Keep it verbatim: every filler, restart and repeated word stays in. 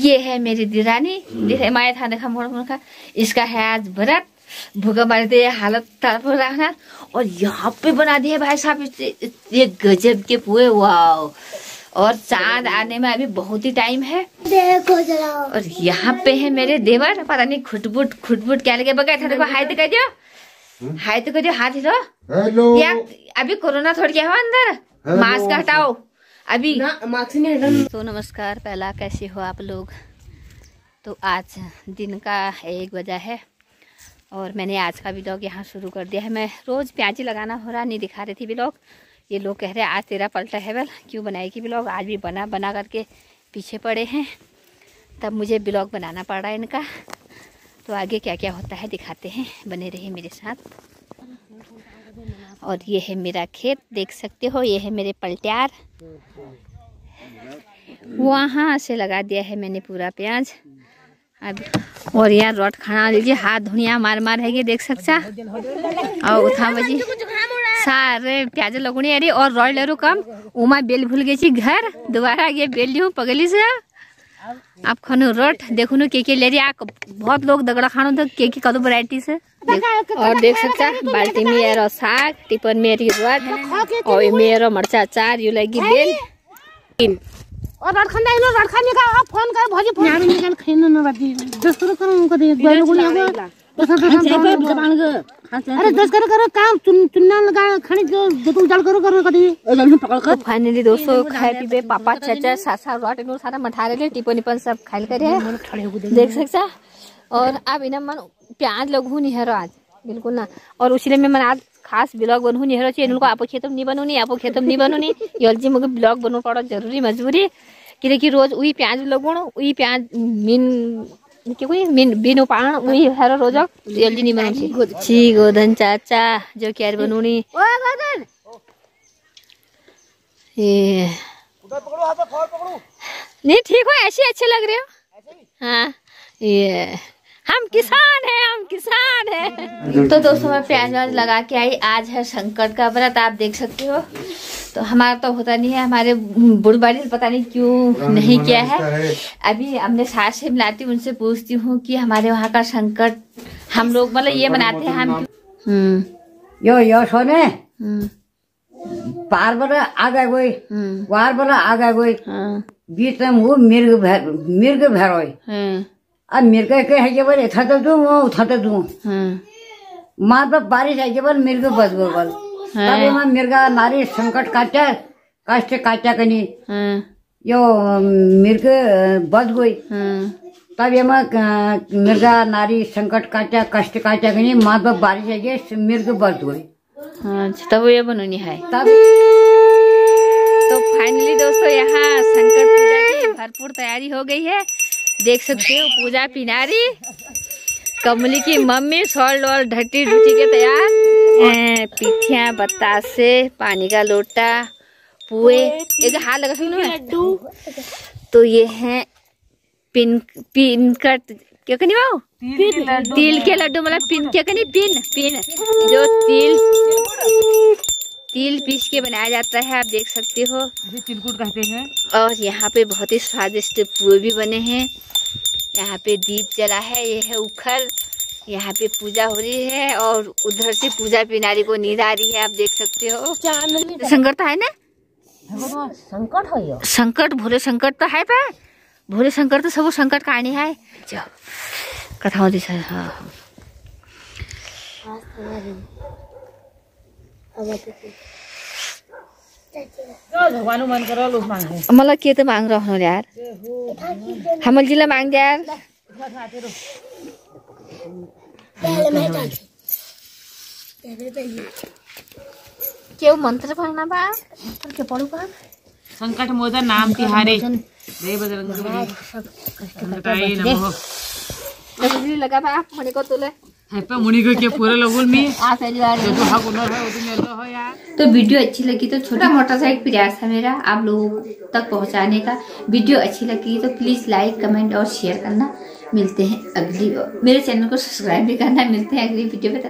ये है मेरी दिरानी माया था देखा मोड़ का, इसका है आज व्रत, भूखा मार दे हालत तरफ रखना। और यहाँ पे बना दिए भाई साहब ये गजब के पुए, वाओ। और चांद आने में अभी बहुत ही टाइम है। देखो जरा, और यहाँ पे है मेरे देवर, पता नहीं खुटबुट खुटबुट क्या लगे बगैर था। देखो हाय तो कह दियो, हाय तो कह दियो, हाथ हिलो। हेलो यार, अभी कोरोना थोड़ी क्या हो, अंदर मास्क हटाओ अभी मास्क नहीं हटाओ। तो नमस्कार पहला, कैसे हो आप लोग। तो आज दिन का एक बजा है और मैंने आज का ब्लॉग यहाँ शुरू कर दिया है। मैं रोज़ प्याजी लगाना हो रहा नहीं दिखा रही थी ब्लॉग। ये लोग कह रहे हैं आज तेरा पलटा है, वेल क्यों बनाएगी ब्लॉग, आज भी बना बना करके पीछे पड़े हैं, तब मुझे ब्लॉग बनाना पड़ रहा है इनका। तो आगे क्या क्या होता है दिखाते हैं, बने रहिए मेरे साथ। और ये है मेरा खेत, देख सकते हो, ये है मेरे पलट्यार। वहाँ से लगा दिया है मैंने पूरा प्याज अब। और यार रोट खाना लीजिए, हाथ धुनिया मार मार है, देख सकता। और उठा बजी सारे प्याज लगुनी अरे और रोड ले रू कम उमा बेल भूल गई थी घर, दोबारा ये बेल लू पगली से। आप खानो रोट देखो नु के के ले रही, बहुत लोग दगड़ा खानो तो के के कदो वैरायटी से। और देख सकता बाल्टी में यार साग, टिपन में री रोट और मेरा मरचा अचार, यू लगी बेल। और रखना इनो रखने का आप फोन कर भौजी फोन नाम निकल खैनो न बाजी दस करो करो उनको दे बालू को ना बस काम काम कर। अरे दस करो करो काम चुन्ना लगा खणी जतु जाल करो करो कदी जल्दी पकड़ कर। फाइनली दोस्तों खाए पीबे पापा चाचा सासा रोट इनो सारा मठारे ले टिपन पन सब खाइल करे, देख सकता। और अब इना मन प्याज लगहु नहीं है आज बिल्कुल ना। और उसीले में मन आज खास ब्लॉग बनू नहीं है, इनको आपको खेतम नहीं बनूनी, आपको खेतम नहीं बनूनी, जल्दी मुझे ब्लॉग बनू पड़ा जरूरी मजबूरी। क्योंकि रोज वही प्याज लगूण वही प्याज मीन क्योंकि मीन बिन उपाण वही हर रोज जल्दी नहीं बनू छी। गोधन चाचा जो क्या बनूनी ये नहीं ठीक हो, ऐसे अच्छे लग रहे हो। हाँ ये हम किसान हैं, हम किसान हैं। तो दोस्तों मैं प्याज व्याज लगा के आई, आज है संकट का व्रत, आप देख सकते हो। तो हमारा तो होता नहीं है, हमारे बुढ़बाड़ी पता नहीं क्यों नहीं किया है। अभी हमने सास से मिलाती हूँ, उनसे पूछती हूँ कि हमारे वहाँ का संकट हम लोग मतलब ये मनाते हैं हम। हम्म यो यो सोने पार बड़ा आ गए कोई, वार बड़ा आ गए कोई, बीच में वो मिर्ग मिर्ग भैर अब मिर्गे के है जब इथा तो दू वो उठा तो दू। माँ बाप बारिश है जब मिर्गे बस बल तब माँ मिर्गा नारी संकट काटा कष्ट काटा कनी यो मिर्गे बस गई तब ये माँ मिर्गा नारी संकट काटा कष्ट काटा कनी माँ बाप बारिश है जब मिर्गे बस गई तब ये बनूनी है तब। तो फाइनली दोस्तों यहाँ संकट पूजा की भरपूर तैयारी हो गई है, देख सकते हो। पूजा पिनारी कमली की मम्मी सॉल्ट और ढटी ढूटी के तैयार, पीठिया बतासे पानी का लोटा पुए एक हाथ लगा लड्डू। तो ये है पिन पिन कट क्या कहनी बाबू तिल के लड्डू, मतलब पिन क्या कहनी पिन पिन जो तिल तिल पीस के बनाया जाता है, आप देख सकते हो तिलकुट कहते हैं। और यहाँ पे बहुत ही स्वादिष्ट पुए भी बने हैं। यहाँ पे दीप जला है, ये है उखल, यहाँ पे पूजा हो रही है। और उधर से पूजा पिनारी को नींद आ रही है, आप देख सकते हो। संकट है ना, संकट है संकट भोले संकट तो है पे भोले संकट तो सब संकट कहानी है कथा होती सर। हाँ मतलब के तो मांग रहा हूँ यार, हमल जिला मांग दिया यार। क्यों मंत्र पढ़ना बा के पढ़ू बा संकट मोचन नाम तिहारे जय बजरंग बली नमः लगा बा मने को तोले है पे मुनी को के पूरे लोगों में आ परिवार जो हक उनर है उतने लो हो यार। तो वीडियो अच्छी लगी तो छोटा मोटा सा एक प्रयास है मेरा आप लोगों तक पहुंचाने का। वीडियो अच्छी लगी तो प्लीज लाइक कमेंट और शेयर करना। मिलते हैं अगली, मेरे चैनल को सब्सक्राइब भी करना। मिलते हैं अगली वीडियो में।